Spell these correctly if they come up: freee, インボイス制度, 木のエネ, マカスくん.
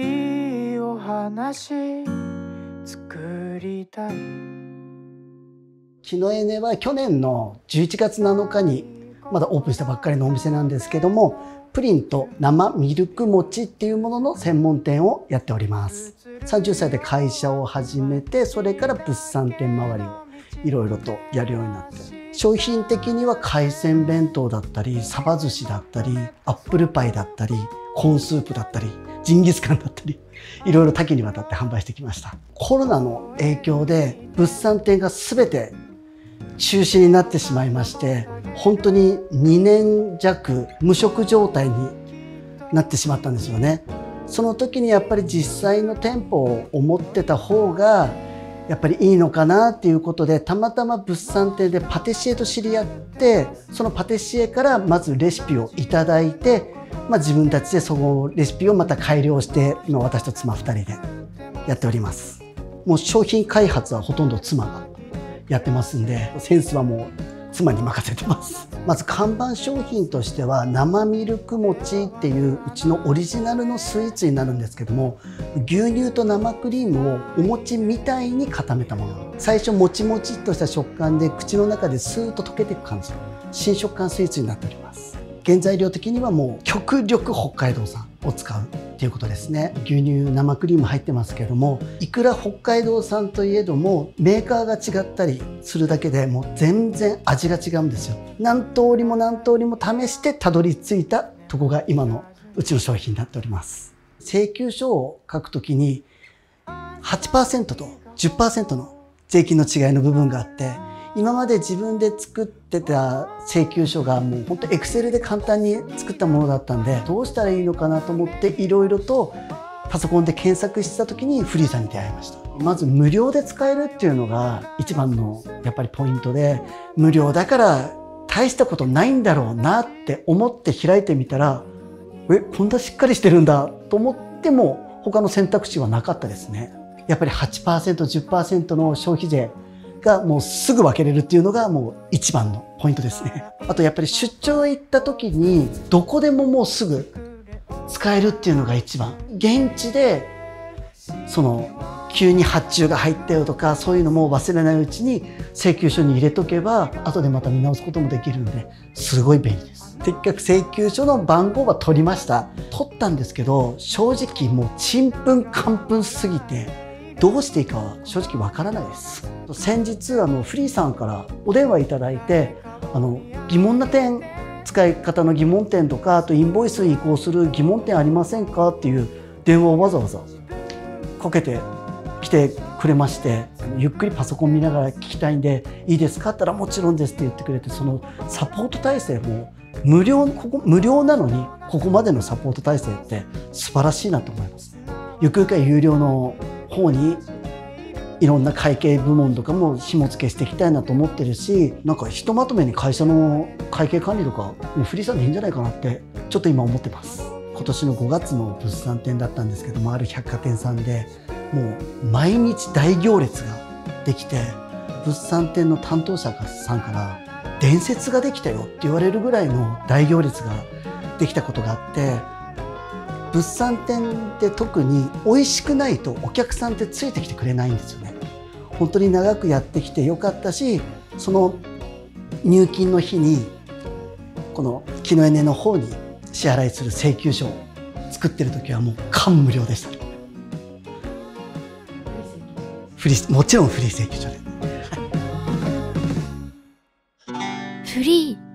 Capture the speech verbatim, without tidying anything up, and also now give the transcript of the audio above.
いいお話作りたい。木のエネは去年のじゅういちがつなのかにまだオープンしたばっかりのお店なんですけども、プリンと生ミルク餅っていうものの専門店をやっております。さんじゅっさいで会社を始めて、それから物産展周りをいろいろとやるようになって、商品的には海鮮弁当だったり、サバ寿司だったり、アップルパイだったり、コーンスープだったり、ジンギスカンだったり、いろいろ多岐にわたって販売してきました。コロナの影響で物産展が全て中止になってしまいまして、本当ににねんじゃく無職状態になってしまったんですよね。その時にやっぱり実際の店舗を思ってた方がやっぱりいいのかなっていうことで、たまたま物産展でパティシエと知り合って、そのパティシエからまずレシピをいただいて、まあ、自分たちでそのレシピをまた改良して今私と妻ふたりでやっております。もう商品開発はほとんど妻がやってますんで、センスはもう妻に任せてます。まず看板商品としては生ミルク餅っていううちのオリジナルのスイーツになるんですけども、牛乳と生クリームをお餅みたいに固めたもの。最初もちもちっとした食感で口の中でスーッと溶けていく感じの新食感スイーツになっております。原材料的にはもう極力北海道産を使うっていうことですね。牛乳生クリーム入ってますけども、いくら北海道産といえどもメーカーが違ったりするだけでもう全然味が違うんですよ。何通りも何通りも試してたどり着いたとこが今のうちの商品になっております。請求書を書くときに はちパーセント と じゅっパーセント の税金の違いの部分があって、今まで自分で作ってた請求書がもうほんとエクセルで簡単に作ったものだったんで、どうしたらいいのかなと思っていろいろとパソコンで検索してた時にフリーさんに出会いました。まず無料で使えるっていうのが一番のやっぱりポイントで、無料だから大したことないんだろうなって思って開いてみたら、え、こんなしっかりしてるんだと思っても他の選択肢はなかったですね。やっぱり はちパーセントじゅっパーセント の消費税がもうすぐ分けれるっていうのがもう一番のポイントですね。あとやっぱり出張行った時にどこでももうすぐ使えるっていうのが一番。現地でその急に発注が入ったよとかそういうのも忘れないうちに請求書に入れとけば後でまた見直すこともできるんですごい便利です。結局請求書の番号は取りました。取ったんですけど、正直もうちんぷんかんぷんすぎてどうしていいかは正直わからないです。先日あのフリーさんからお電話いただいて、あの疑問な点、使い方の疑問点とか、あとインボイスに移行する疑問点ありませんかっていう電話をわざわざかけてきてくれまして、ゆっくりパソコン見ながら聞きたいんでいいですかって言ったらもちろんですって言ってくれて、そのサポート体制も無料、ここ無料なのにここまでのサポート体制って素晴らしいなと思います。ゆくゆくは有料の方にいろんな会計部門とかも紐付けしていきたいなと思ってるし、なんかひとまとめに会社の会計管理とかもうフリーさんでいいんじゃないかなってちょっと今思ってます。今年のごがつの物産展だったんですけども、ある百貨店さんでもう毎日大行列ができて、物産展の担当者さんから「伝説ができたよ」って言われるぐらいの大行列ができたことがあって、物産展って特に美味しくないとお客さんってついてきてくれないんですよね。本当に長くやってきてよかったし、その入金の日にこの木のエネの方に支払いする請求書を作ってる時はもう感無量でした。フリー、もちろんフリー請求書でフリー